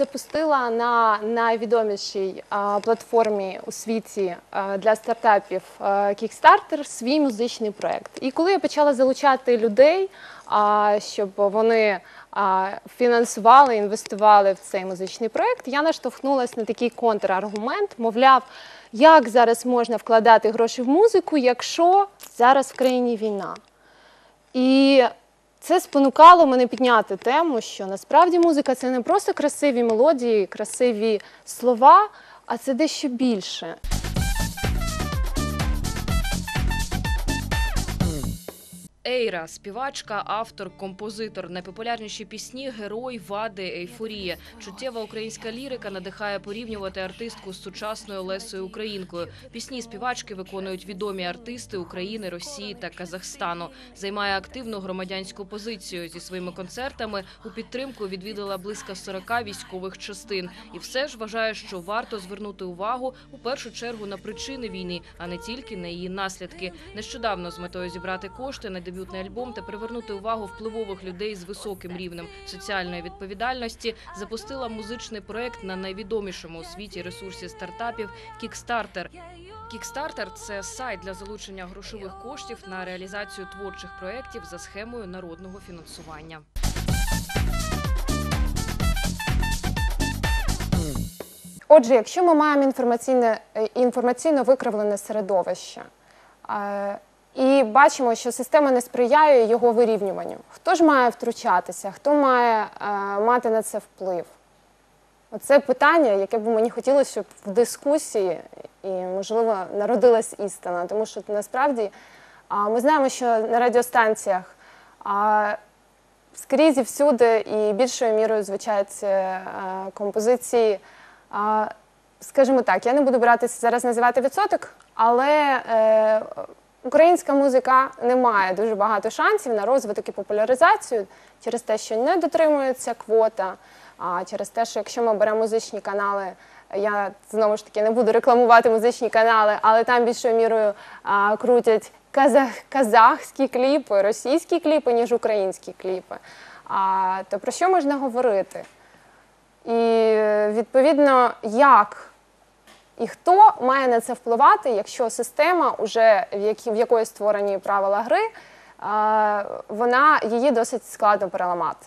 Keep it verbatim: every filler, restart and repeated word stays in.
запустила на найвідомішій платформі у світі для стартапів Kickstarter свій музичний проєкт. І коли я почала залучати людей, щоб вони фінансували, інвестували в цей музичний проєкт, я наштовхнулася на такий контраргумент, мовляв, як зараз можна вкладати гроші в музику, якщо зараз в країні війна. І це спонукало мене підняти тему, що насправді музика – це не просто красиві мелодії, красиві слова, а це дещо більше. Ейра – співачка, автор, композитор. Найпопулярніші пісні – герой, вади, ейфорія. Чуттєва українська лірика надихає порівнювати артистку з сучасною Лесею Українкою. Пісні співачки виконують відомі артисти України, Росії та Казахстану. Займає активну громадянську позицію. Зі своїми концертами у підтримку відвідала близько сорока військових частин. І все ж вважає, що варто звернути увагу у першу чергу на причини війни, а не тільки на її наслідки. Нещодавно з метою зібрати кошти на дебютний альбом та привернути увагу впливових людей з високим рівнем соціальної відповідальності запустила музичний проект на найвідомішому у світі ресурсі стартапів Kickstarter. Kickstarter – це сайт для залучення грошових коштів на реалізацію творчих проєктів за схемою народного фінансування. Отже, якщо ми маємо інформаційне, інформаційно викривлене середовище – і бачимо, що система не сприяє його вирівнюванню. Хто ж має втручатися, хто має е, мати на це вплив? Оце питання, яке б мені хотілося, щоб в дискусії, і, можливо, народилась істина. Тому що насправді е, ми знаємо, що на радіостанціях е, скрізь і всюди і більшою мірою звучать е, композиції. Е, скажімо так, я не буду братися зараз називати відсоток, але... Е, Українська музика не має дуже багато шансів на розвиток і популяризацію через те, що не дотримується квота, а через те, що якщо ми беремо музичні канали, я знову ж таки не буду рекламувати музичні канали, але там більшою мірою а, крутять казах, казахські кліпи, російські кліпи, ніж українські кліпи. А, то про що можна говорити? І відповідно, як? І хто має на це впливати, якщо система, уже в якої створені правила гри, вона її досить складно переламати?